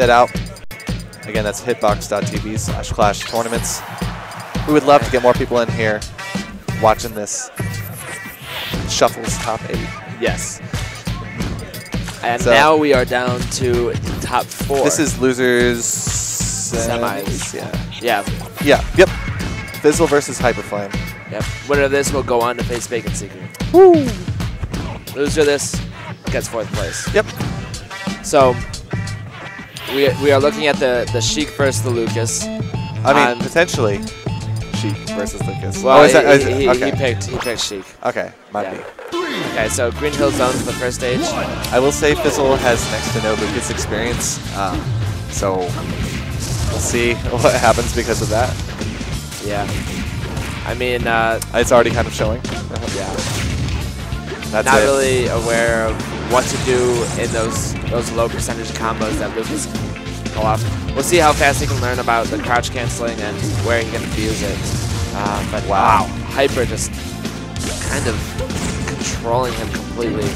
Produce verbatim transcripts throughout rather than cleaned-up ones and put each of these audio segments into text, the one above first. that out. Again, that's hitbox dot t v slash clash tournaments. We would love to get more people in here watching this. Shuffles top eight. Yes. And so, now we are down to top four. This is losers semis. Yeah. Yeah. Yeah. Yep. Fizzle versus HyperFlame. Yep. Winner of this will go on to face Bacon Seeker. Woo! Loser of this gets fourth place. Yep. So we we are looking at the the Sheik versus the Lucas. I mean, um, potentially Sheik versus Lucas. Well, oh, is that, is he, it? Okay. he picked he picked Sheik. Okay, might yeah. be. Okay, so Green Hill Zone for the first stage. I will say Fizzle has next to no Lucas experience, um, so we'll see what happens because of that. Yeah. I mean, uh, it's already kind of showing. Yeah. That's not it. really aware of what to do in those those low percentage combos that Lucas can pull off. We'll see how fast he can learn about the crouch canceling and where he can abuse it. Uh, but wow, Hyper just kind of controlling him completely.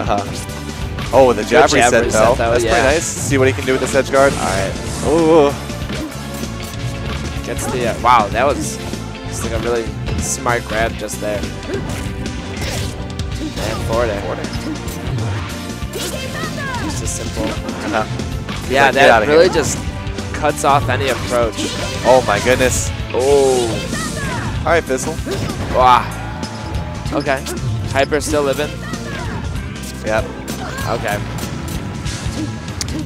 Uh-huh. Oh, the jab reset, though. Reset, though. That's yeah. pretty nice. See what he can do with this edge guard. All right. Oh. Gets the... Uh, wow, that was just like a really smart grab just there. And forward air. Forward air. Just a simple... Uh-huh. Yeah, like, that really here. just cuts off any approach. Oh, my goodness. Oh. All right, Fizzle. Wow. Okay. Hyper still living? Yep. Okay.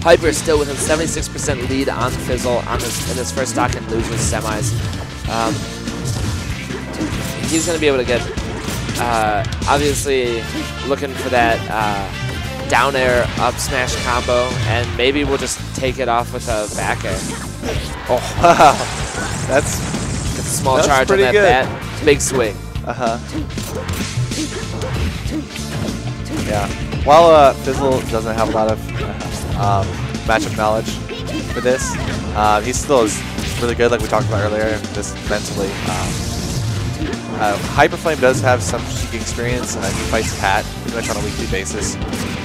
Hyper still with a seventy-six percent lead on Fizzle on his, in his first stock and loses semis. Um, he's going to be able to get, uh, obviously, looking for that uh, down air up smash combo, and maybe we'll just take it off with a back air. Oh, wow. That's a small that's charge on that good. bat. Big swing. Uh-huh. Yeah. While uh, Fizzle doesn't have a lot of um, matchup knowledge for this, uh, he still is really good, like we talked about earlier, just mentally. Um, uh, HyperFlame does have some Sheik experience. Uh, he fights Pat pretty much on a weekly basis.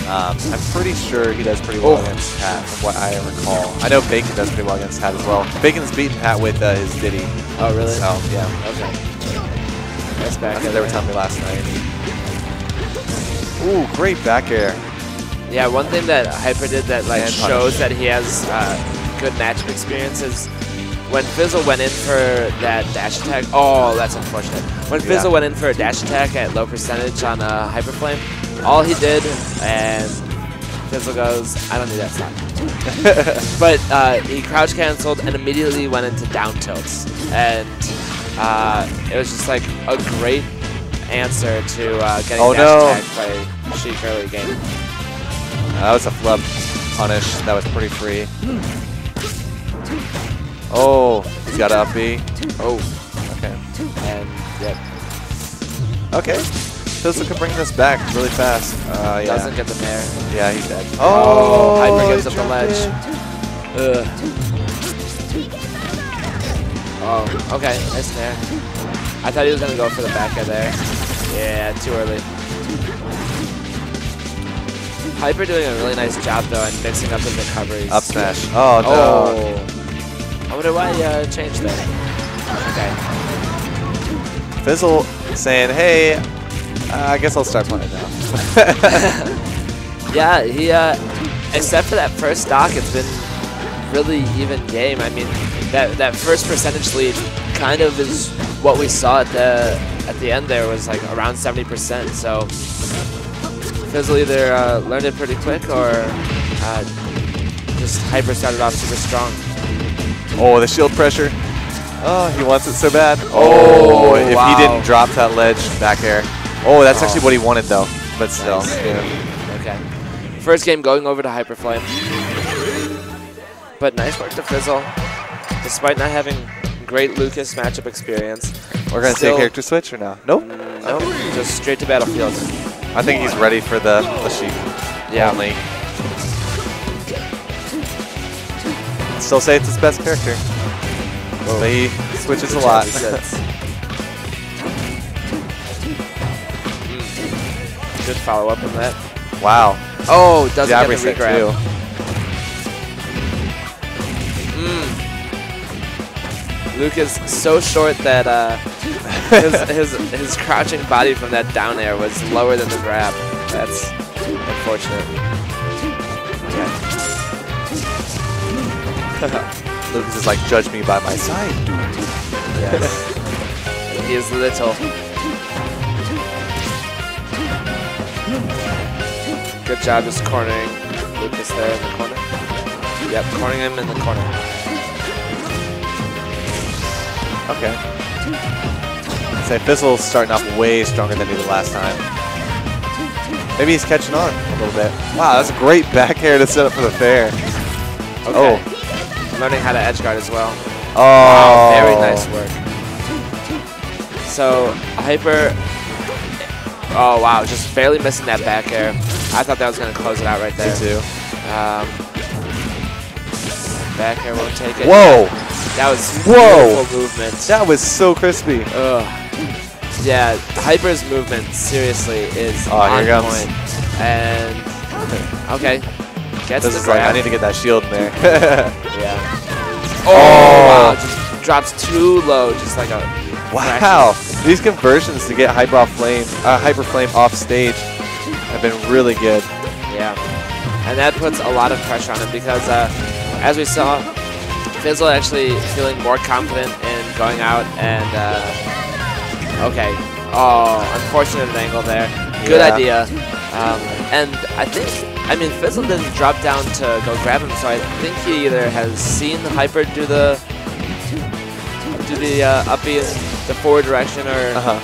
Um, I'm pretty sure he does pretty well oh. against Pat, from what I recall. I know Bacon does pretty well against Pat as well. Bacon's beaten Pat with uh, his Diddy. Oh, really? So, yeah. Okay. That's back. I think they were telling me last night. Ooh, great back air. Yeah, one thing that Hyper did that like shows that he has uh, good matchup experience is when Fizzle went in for that dash attack. Oh, that's unfortunate. When yeah. Fizzle went in for a dash attack at low percentage on uh, HyperFlame, all he did, and Fizzle goes, I don't need that stock. But uh, he crouch canceled and immediately went into down tilts. And uh, it was just like a great answer to uh, getting oh, dash attack no. by Sheik early game. That was a flub punish. That was pretty free. Oh, he's got an up B. Oh, okay. And, yep. Okay. Fizzle can bring this back really fast. Uh, yeah. Doesn't get the pair. Yeah, he's dead. Oh, oh Hyper gives up the ledge. Ugh. Oh, okay. Nice there. I thought he was going to go for the back air there. Yeah, too early. Hyper doing a really nice job, though, and mixing up his recoveries. Up smash. Oh, no. Oh. I wonder why he uh, changed that. Okay. Fizzle saying, hey, uh, I guess I'll start playing now. Yeah, he, uh, except for that first stock, it's been really even game. I mean, that, that first percentage lead kind of is what we saw at the at the end there was like around seventy percent. So Fizzle either uh, learned it pretty quick or uh, just Hyper started off super strong. Oh, the shield pressure. Oh, he wants it so bad. Oh, oh if wow. he didn't drop that ledge back air. Oh, that's oh. actually what he wanted though. But still. Nice. Yeah. Okay. First game going over to HyperFlame. But nice work to Fizzle, despite not having great Lucas matchup experience. We're going to say character switch or no? Nope. Nope. Okay. Just straight to battlefield. I think he's ready for the, the Sheik. Yeah. Only. Still say it's his best character. Whoa. But he switches a lot. Good follow up on that. Wow. Oh, doesn't get a re-grab. Lucas so short that uh, his, his, his crouching body from that down air was lower than the grab. That's unfortunate. Yeah. Lucas is like, judge me by my side, dude. Yes. He is little. Good job just cornering Lucas there in the corner. Yep, cornering him in the corner. Okay. Say, Fizzle's starting off way stronger than he did last time. Maybe he's catching on a little bit. Wow, that's a great back air to set up for the fair. Okay. Oh. Learning how to edge guard as well. Oh. Wow, very nice work. So, Hyper... Oh, wow, just barely missing that back air. I thought that was going to close it out right there. Me too. Um... Back air won't take it. Whoa! That was Whoa. beautiful movement. That was so crispy. Ugh. Yeah, Hyper's movement seriously is oh, on here point. Comes. And okay, gets this the is like, I need to get that shield in there. Yeah. Oh, oh! Wow! Just drops too low, just like a wow. Crack. These conversions to get Hyper off flame, uh, HyperFlame off stage have been really good. Yeah, and that puts a lot of pressure on him because. Uh, As we saw, Fizzle actually feeling more confident in going out and, uh, okay. Oh, unfortunate angle there. Good yeah. idea. Um, and I think, I mean, Fizzle didn't drop down to go grab him, so I think he either has seen Hyper do the, do the uh, up B in the forward direction or uh-huh.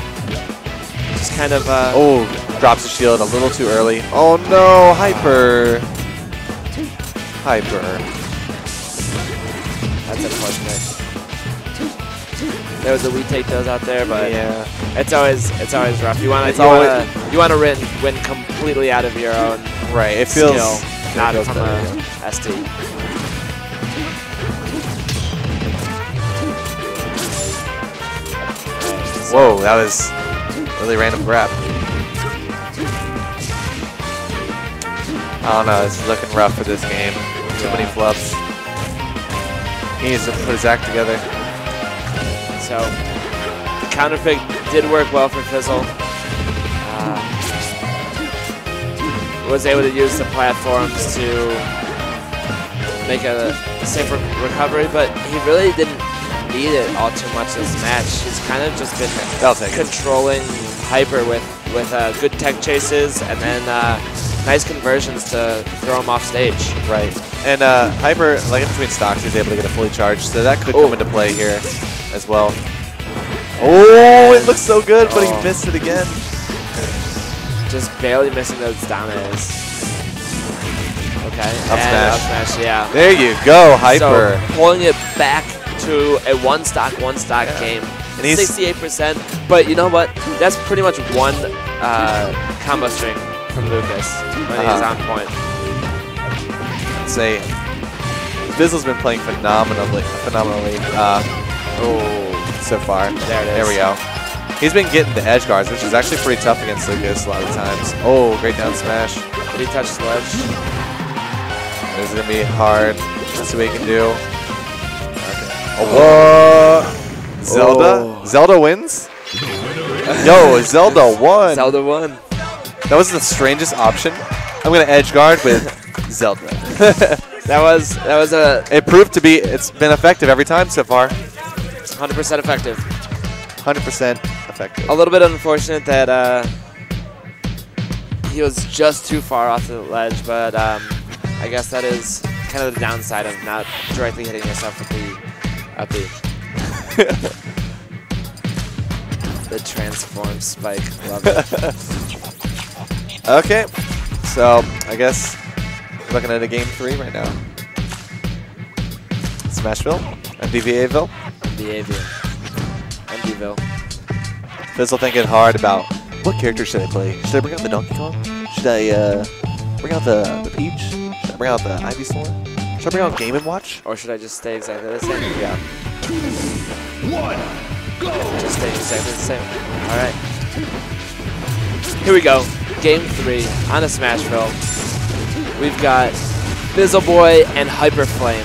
just kind of, uh... Oh, drops the shield a little too early. Oh no, Hyper. Hyper. That's unfortunate. There was a we take those out there, but yeah, it's always it's always rough. You want to you want to win win completely out of your own right. It skill, feels not it from a yeah. S T. Whoa, that was really random grab. I don't know. It's looking rough for this game. Too many flubs. He needs to put his act together. So, the counter pick did work well for Fizzle. Uh, was able to use the platforms to make a safe re recovery, but he really didn't need it all too much this match. He's kind of just been controlling Hyper with, with uh, good tech chases and then uh, nice conversions to throw him off stage. Right. And uh, Hyper, like in between stocks, he's able to get a fully charged, so that could Ooh. come into play here as well. Oh, it looks so good, oh. but he missed it again. Just barely missing those down airs. Okay, up smash. up smash, yeah. There you go, Hyper. So, pulling it back to a one stock, one stock yeah. game. And he's sixty-eight percent, but you know what? That's pretty much one uh, combo string from Lucas when uh-huh. he's on point. Say, Fizzle's been playing phenomenally, phenomenally uh, oh, so far. There it is. There we go. He's been getting the edge guards, which is actually pretty tough against Lucas a lot of times. Oh, great down smash. Did he touch sledge? This is going to be hard. Let's see what he can do. Okay. Oh, whoa. Zelda? Oh. Zelda wins? No, Zelda won. Zelda won. That was the strangest option. I'm going to edge guard with... Zelda. that was that was a. It proved to be. It's been effective every time so far. one hundred percent effective. one hundred percent effective. A little bit unfortunate that uh, he was just too far off the ledge, but um, I guess that is kind of the downside of not directly hitting yourself with the up B. The transform spike. Love it. Okay, so I guess. Looking at a game three right now. Smashville, MDVAville, MDVAville, MDVille. Fizzle thinking hard about what character should I play? Should I bring out the Donkey Kong? Should I uh, bring out the the Peach? Should I bring out the Ivysaur? Should I bring out Game and Watch? Or should I just stay exactly the same? Yeah. Two, one, go. Just stay exactly the same. All right. Here we go. Game three on a Smashville. We've got Fizzle Boy and HyperFlame.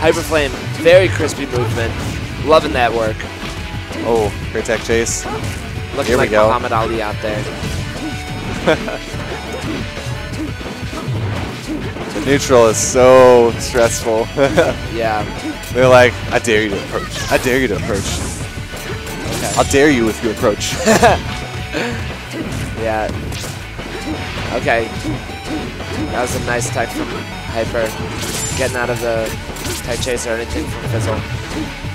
HyperFlame, very crispy movement. Loving that work. Oh, great tech chase. Looks Here like we go. Muhammad Ali out there. The neutral is so stressful. Yeah. They're like, I dare you to approach. I dare you to approach. Okay. I'll dare you if you approach. Yeah. Okay. That was a nice tech from Hyper. Getting out of the tech chase or anything from Fizzle.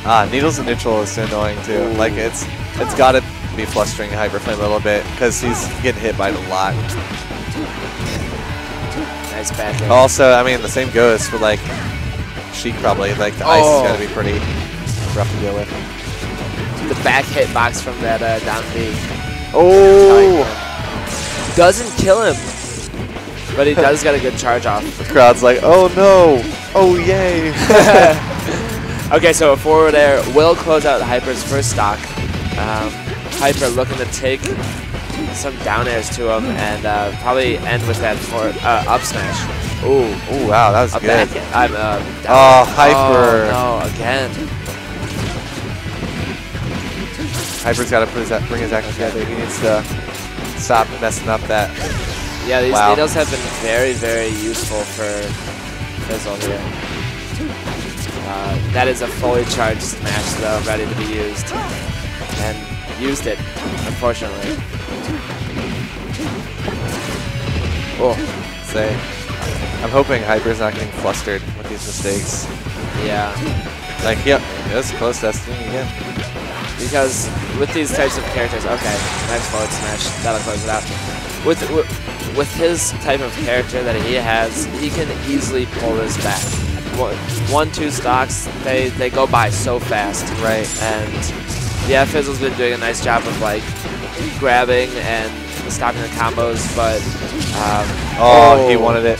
Ah, needles and neutral is annoying too. Ooh. Like it's it's got to be flustering HyperFlame a little bit because he's getting hit by it a lot. Nice back end. Also, I mean the same goes for like Sheik probably. Like the oh. ice is got to be pretty rough to deal with. The back hit box from that uh, down B. Oh, doesn't kill him, but he does get a good charge off. The crowd's like, oh no, oh yay. Okay, so a forward air will close out Hyper's first stock. Um, Hyper looking to take some down airs to him and uh, probably end with that forward, uh, up smash. Ooh, ooh, wow, that was good. Back end. I'm, uh, down. Oh, Hyper. Oh, no, again. Hyper's got to put his, bring his action together. He needs to stop messing up that. Yeah, these wow. needles have been very, very useful for Fizzle here. Uh, that is a fully charged smash, though, ready to be used. And used it, unfortunately. Oh, say. I'm hoping Hyper's not getting flustered with these mistakes. Yeah. Like, yep, it was close Destiny again. Because with these types of characters, okay, nice forward smash, that'll close it out. With, with, with his type of character that he has, he can easily pull this back. One, two stocks, they, they go by so fast. Right. And yeah, Fizzle's been doing a nice job of like grabbing and stopping the combos, but um, oh, oh, he wanted it.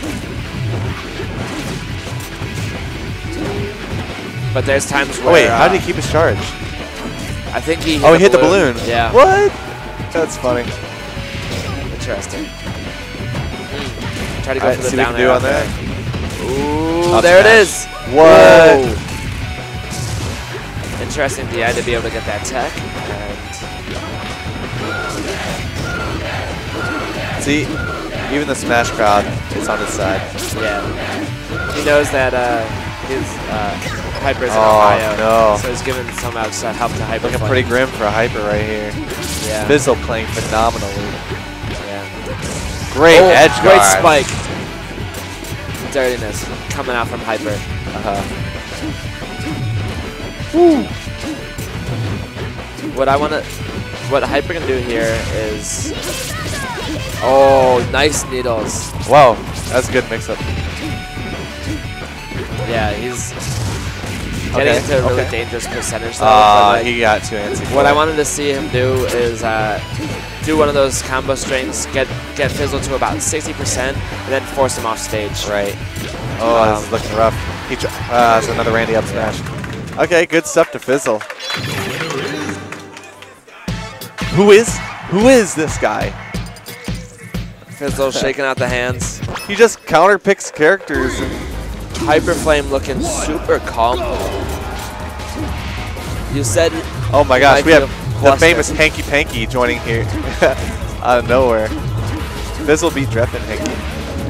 But there's times where... Oh, wait, how uh, did he keep his charge? I think he hit Oh, he hit balloon. the balloon. Yeah. What? That's funny. Interesting. Try to go right, for the down air on there. there. Ooh, Up there smash. it is! What? Whoa. Interesting D I to be able to get that tech. And see, even the Smash crowd is on his side. Yeah. He knows that uh, his uh, Hyper's in Ohio. Oh, no. So he's giving some outside help to Hyper. Looking pretty grim for a Hyper right here. Yeah. Fizzle playing phenomenally. Yeah. Great oh, edge guard. Great spike. Dirtiness coming out from Hyper. Uh-huh. Woo. What I want to, what Hyper can do here is, oh, nice needles. Wow, that's a good mix-up. Yeah, he's getting okay. into a really okay. dangerous percentage. Though, uh, like, he got too antsy. What I wanted to see him do is. Uh, Do one of those combo strings, get get Fizzle to about sixty percent, and then force him off stage. Right. Oh, um, this is looking rough. He uh, that's another Randy up smash. Yeah. Okay, good stuff to Fizzle. Who is? Who is this guy? Fizzle shaking out the hands. He just counterpicks characters. HyperFlame looking super calm. You said. Oh my gosh, we have. The famous Hanky Panky joining here out of nowhere. Fizzle beat Dref and Hanky.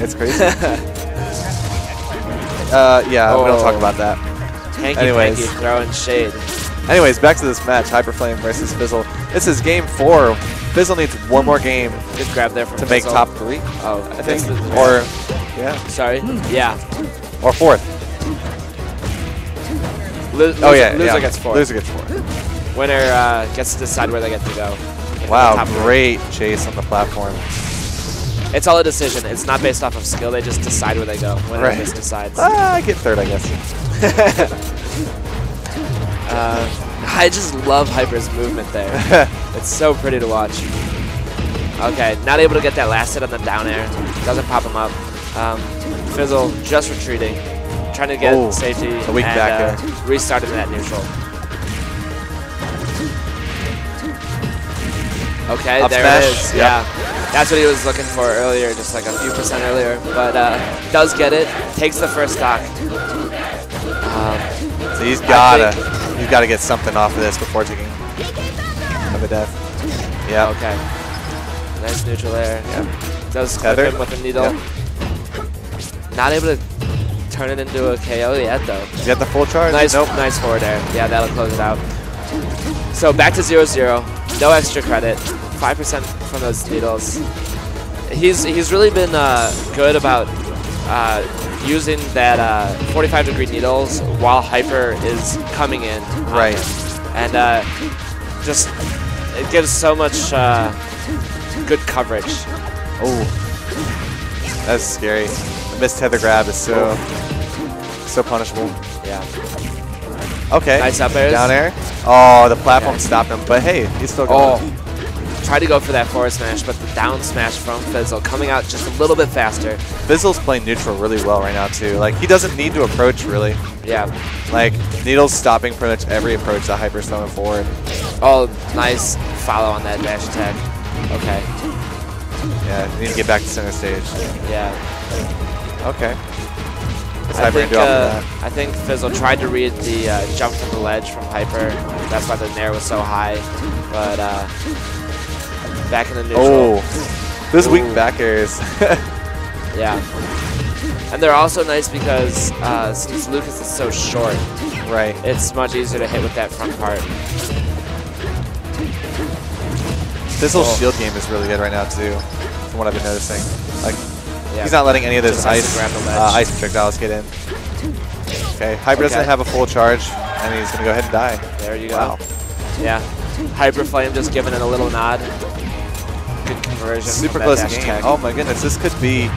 It's crazy. uh, yeah, oh. we don't talk about that. Hanky Anyways. Panky throwing shade. Anyways, back to this match, HyperFlame versus Fizzle. This is game four. Fizzle needs one more game Good grab there from to Fizzle. make top three. Oh, I think. Or, yeah. Sorry? Yeah. Or fourth. Lo oh, yeah. Loser yeah. gets four. Loser gets four. Winner uh, gets to decide where they get to go. Wow, great road. chase on the platform. It's all a decision. It's not based off of skill. They just decide where they go. Winner right. just decides. Ah, I get third, I guess. uh, I just love Hyper's movement there. It's so pretty to watch. Okay, not able to get that last hit on the down air. Doesn't pop him up. Um, Fizzle just retreating. Trying to get oh, safety a weak and back uh, there. restarting that neutral. Okay, Up there smash. it is. Yep. Yeah, that's what he was looking for earlier, just like a few percent earlier. But uh, does get it, takes the first stock. Um, so he's gotta. He We've got to get something off of this before taking of a death. Yeah. Okay. Nice neutral air. Yeah. Does clip him with a needle. Yeah. Not able to turn it into a K O yet, though. You got the full charge? Nice, nope. Nice forward air. Yeah, that'll close it out. So back to zero zero. No extra credit. Five percent from those needles. He's he's really been uh, good about uh, using that uh, forty-five degree needles while hyper is coming in. Right. And uh, just it gives so much uh, good coverage. Oh, that's scary. The missed tether grab is so oh. so punishable. Yeah. Okay. Nice up airs. Down air. Oh, the platform okay. stopped him, but hey, he's still going. Oh. Tried to go for that forward smash, but the down smash from Fizzle coming out just a little bit faster. Fizzle's playing neutral really well right now, too. Like, he doesn't need to approach, really. Yeah. Like, Needle's stopping pretty much every approach that Hyper's throwing forward. Oh, nice follow on that dash attack. Okay. Yeah, we need to get back to center stage. Yeah. Okay. I think, uh, I think Fizzle tried to read the uh, jump from the ledge from Hyper. That's why the nair was so high. But uh, back in the neutral. Oh, those Ooh. weak back airs. Yeah. And they're also nice because uh, since Lucas is so short, right, it's much easier to hit with that front part. Fizzle's oh. shield game is really good right now, too, from what I've been noticing. Like. Yeah. He's not letting any of those ice, uh, ice trick dolls get in. Okay, Hyper okay. doesn't have a full charge, and he's going to go ahead and die. There you wow. go. Yeah, HyperFlame just giving it a little nod. Good conversion. Super close game. Tech. Oh my goodness, this could be...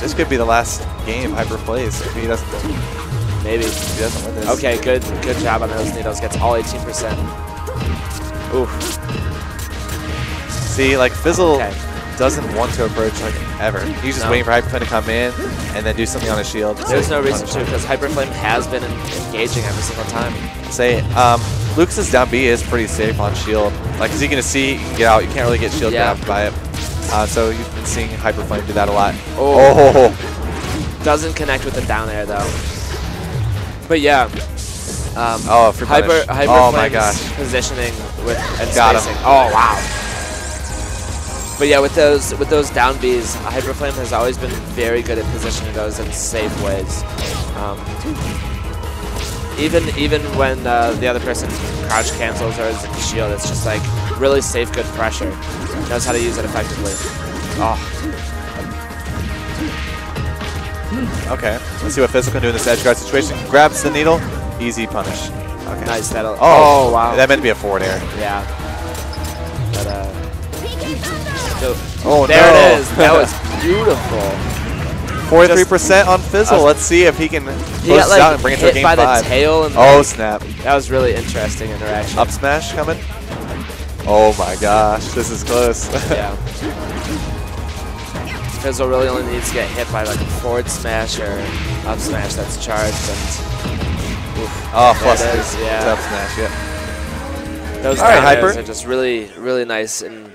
This could be the last game Hyper plays if he doesn't... Maybe. If he doesn't win this. Okay, good, good job on those needles. Gets all eighteen percent. Oof. See, like, Fizzle... Okay. Doesn't want to approach like ever. He's just no. waiting for HyperFlame to come in and then do something on his shield. There's so no reason to, because HyperFlame has been engaging every single time. Say, um, Lucas's down B is pretty safe on shield. Like, because you can see, you can get out. You can't really get shield yeah. down by it. Uh, so you've been seeing HyperFlame do that a lot. Oh. oh, doesn't connect with the down air though. But yeah. Um, oh, for Hyper, Hyper oh my gosh. Positioning with and Got spacing. Him. Oh wow. But yeah, with those with those down Bs, HyperFlame has always been very good at positioning those in safe ways. Um, even even when uh, the other person crouch cancels or is in the shield, it's just like really safe, good pressure. Knows how to use it effectively. Oh. Okay, let's see what Fizzle can do in this edge guard situation. Grabs the needle, easy punish. Okay. Nice. That'll. Oh, oh wow. That meant to be a forward air. Yeah. But, uh, So, oh, there no. it is. That was beautiful. forty-three percent on Fizzle. Was, Let's see if he can close he got, like, out and bring it to a game by five. The tail and oh, like, snap. That was really interesting interaction. Up smash coming. Oh, my gosh. This is close. Yeah. Fizzle really only needs to get hit by like a forward smash or up smash that's charged. And, oof, oh, plus it is. Yeah. It's up smash, yeah. Those right, Hyper are just really, really nice and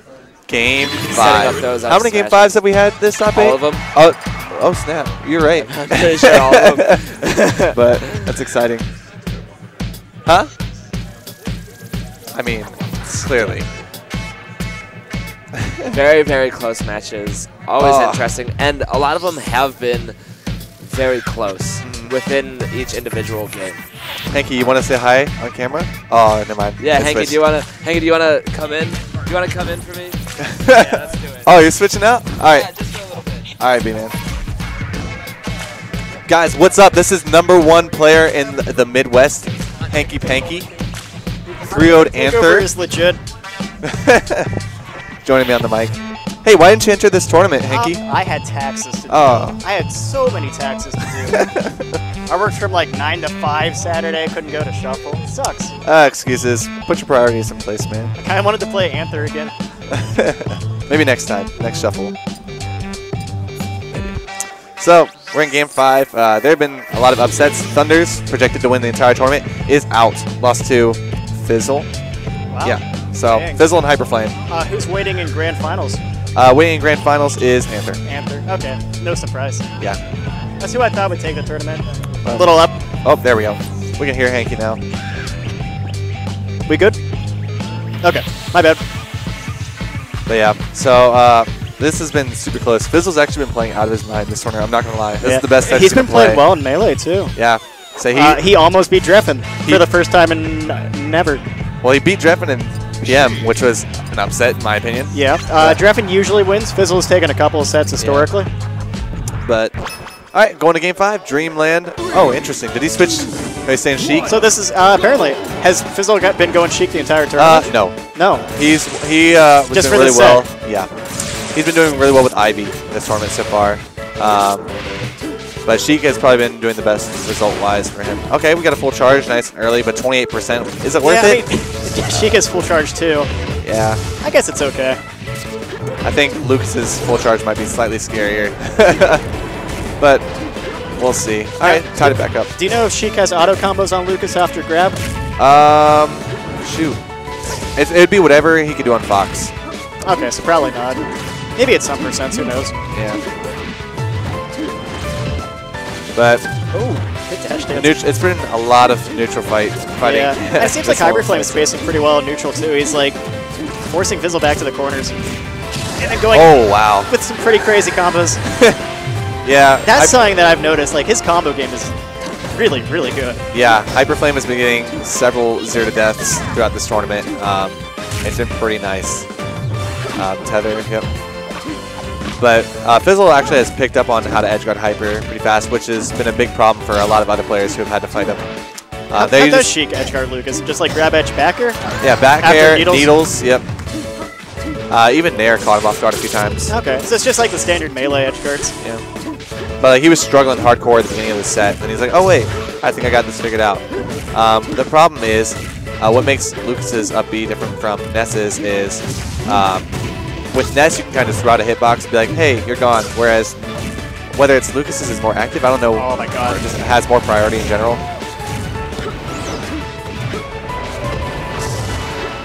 Game five. How many game fives have we had this top eight? All of them. Oh, oh snap! You're right. I'm pretty sure all of them. But that's exciting. Huh? I mean, clearly. Very, very close matches. Always oh. interesting, and a lot of them have been very close within each individual game. Hanky, you want to say hi on camera? Oh, never mind. Yeah, Hanky, do you wanna? Hanky, do you wanna come in? Do you wanna come in for me? Yeah, let's do it. Oh, you're switching out? All right. Yeah, just for a little bit. All right, B-Man. Guys, what's up? This is number one player in the, the Midwest, Hanky Panky. Three-oh'd Anther. is legit. Joining me on the mic. Hey, why didn't you enter this tournament, Hanky? Um, I had taxes to do. Oh. I had so many taxes to do. I worked from like nine to five Saturday. Couldn't go to Shuffle. It sucks. Uh, excuses. Put your priorities in place, man. I kind of wanted to play Anther again. Maybe next time, next shuffle. Maybe. So we're in game five. Uh, there have been a lot of upsets. Thunders, projected to win the entire tournament, is out. Lost to Fizzle. Wow. Yeah. So Dang. Fizzle and HyperFlame. Uh, who's waiting in grand finals? Uh, waiting in grand finals is Anther. Anther. Okay. No surprise. Yeah. That's who I thought would take the tournament. A little up. Oh, there we go. We can hear Hanky now. We good? Okay, my bad. But yeah, so uh, this has been super close. Fizzle's actually been playing out of his mind this tournament. I'm not gonna lie. This yeah. is the best. He's been playing play. well in Melee too. Yeah. So he uh, he almost beat Dreffen for the first time in never. Well, he beat Dreffen in P M, which was an upset in my opinion. Yeah. Uh, yeah. Dreffen usually wins. Fizzle has taken a couple of sets historically. Yeah. But all right, going to game five, Dreamland. Oh, interesting. Did he switch? Are you saying Sheik? So this is uh, apparently has Fizzle got been going Sheik the entire tournament? Uh, no, no. He's he uh, was Just doing really well. Set. Yeah, he's been doing really well with Ivy in this tournament so far. Um, but Sheik has probably been doing the best result-wise for him. Okay, we got a full charge, nice and early, but twenty-eight percent. Is it worth yeah, it? I mean, Sheik is full charge too. Yeah. I guess it's okay. I think Lucas's full charge might be slightly scarier, but. We'll see. All right, tied it back up. Do you know if Sheik has auto combos on Lucas after grab? Um, shoot. It, it'd be whatever he could do on Fox. Okay, so probably not. Maybe it's some percent, who knows? Yeah. But oh, good dash dance. It's been a lot of neutral fight, fighting. Yeah. And it seems like HyperFlame is spacing pretty well in neutral, too. He's like forcing Fizzle back to the corners. And going oh, wow. with some pretty crazy combos. Yeah, that's I've something that I've noticed. Like his combo game is really, really good. Yeah, HyperFlame has been getting several zero to deaths throughout this tournament. Um, it's been pretty nice. Um, tether, yep. But uh, Fizzle actually has picked up on how to edgeguard Hyper pretty fast, which has been a big problem for a lot of other players who have had to fight him. Uh, how how does Sheik edgeguard Lucas? Just like grab edge back air? Yeah, back air, needles. needles, yep. Uh, even Nair caught him off guard a few times. Okay, so it's just like the standard Melee edgeguards. Yeah. But like, he was struggling hardcore at the beginning of the set, and he's like, oh wait, I think I got this figured out. Um, the problem is, uh, what makes Lucas's up B different from Ness's is, um, with Ness you can kind of throw out a hitbox and be like, hey, you're gone. Whereas, whether it's Lucas's is more active, I don't know, oh my God. Or just has more priority in general.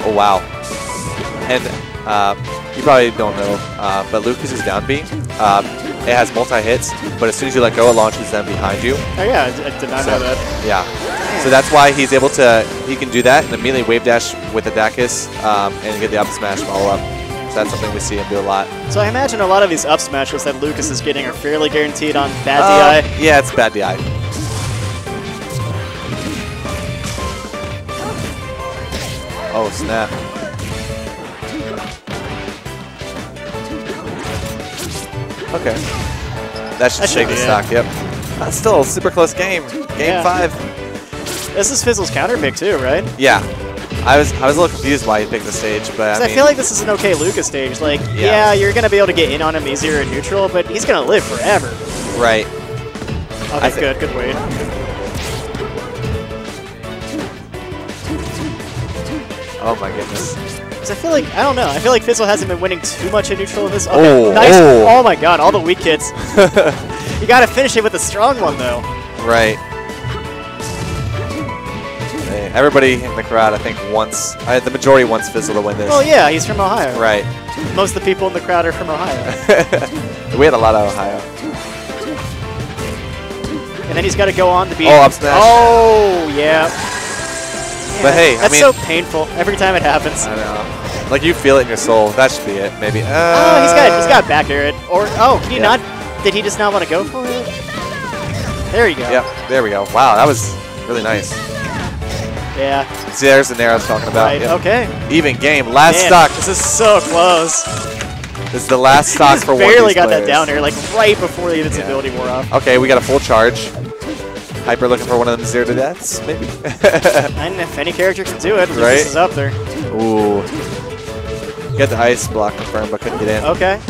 Oh wow. And uh, you probably don't know, uh, but Lucas's down B. Um, It has multi-hits, but as soon as you let go, it launches them behind you. Oh yeah, I did not so, know that. Yeah. So that's why he's able to, he can do that and immediately wave dash with the Dacus um, and get the up smash follow up. So that's something we see him do a lot. So I imagine a lot of these up smashes that Lucas is getting are fairly guaranteed on bad uh, D I. Yeah, it's bad D I. Oh snap. Okay. That should shake the stock, yep. That's still a super close game. Game five. This is Fizzle's counter pick too, right? Yeah. I was I was a little confused why he picked the stage, but I, I mean, feel like this is an okay Lucas stage. Like, yeah. yeah, you're gonna be able to get in on him easier in neutral, but he's gonna live forever. Right. Okay, th good, good wait. Oh my goodness. I feel like, I don't know, I feel like Fizzle hasn't been winning too much in neutral in this. Okay, oh, nice. Oh. Oh my God, all the weak hits. You gotta finish it with a strong one, though. Right. Hey, everybody in the crowd, I think, wants, uh, the majority wants Fizzle to win this. Well, yeah, he's from Ohio. Right. Most of the people in the crowd are from Ohio. We had a lot of Ohio. And then he's got to go on to be. Oh, up smash. Oh, yeah. Yeah, but hey, that's I mean, so painful every time it happens. I know, like you feel it in your soul. That should be it, maybe. Uh, oh, he's got, he's got back air it, or oh, can you yeah. not? Did he just not want to go for it? There you go. Yep, there we go. Wow, that was really nice. Yeah. See, there's the Nair I was talking about. Right. Yep. Okay. Even game, last Man, stock. This is so close. This is the last stock for one. Barely got players. That down air, like right before the yeah. ability wore off. Okay, we got a full charge. Hyper looking for one of them zero to deaths, maybe? I don't know if any character can do it, but right? This is up there. Ooh. Got the ice block confirmed, but couldn't get in. Okay.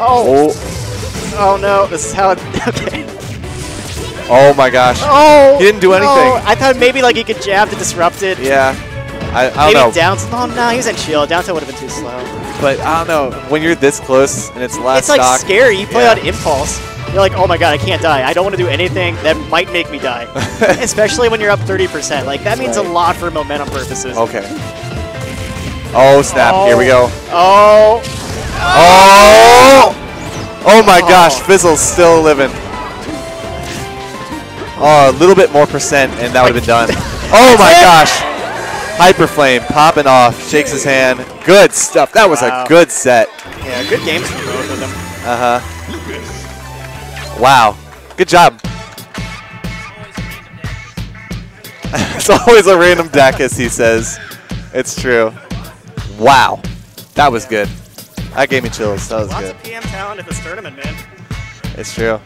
Oh. Oh, oh no. This is how it. Okay. Oh my gosh. Oh. He didn't do anything. No. I thought maybe like he could jab to disrupt it. Yeah. I, I don't maybe know. Maybe down. Oh no, he was in shield. Down tilt would have been too slow. But I don't know. When you're this close and it's last. It's like stock, scary. You play yeah. on impulse. You're like, oh my God, I can't die. I don't want to do anything that might make me die. Especially when you're up thirty percent. Like, that means right. a lot for momentum purposes. Okay. Oh, snap. Oh. Here we go. Oh. Oh. Oh, oh my oh. gosh. Fizzle's still living. Oh, Oh, a little bit more percent, and that would have been done. Oh my gosh! HyperFlame popping off, shakes his hand. Good stuff. That was wow. a good set. Yeah, good games from both of them. Uh huh. Wow. Good job. It's always a random deck, as he says. It's true. Wow. That was good. That gave me chills. That was Lots good. Lots of P M talent at this tournament, man. It's true.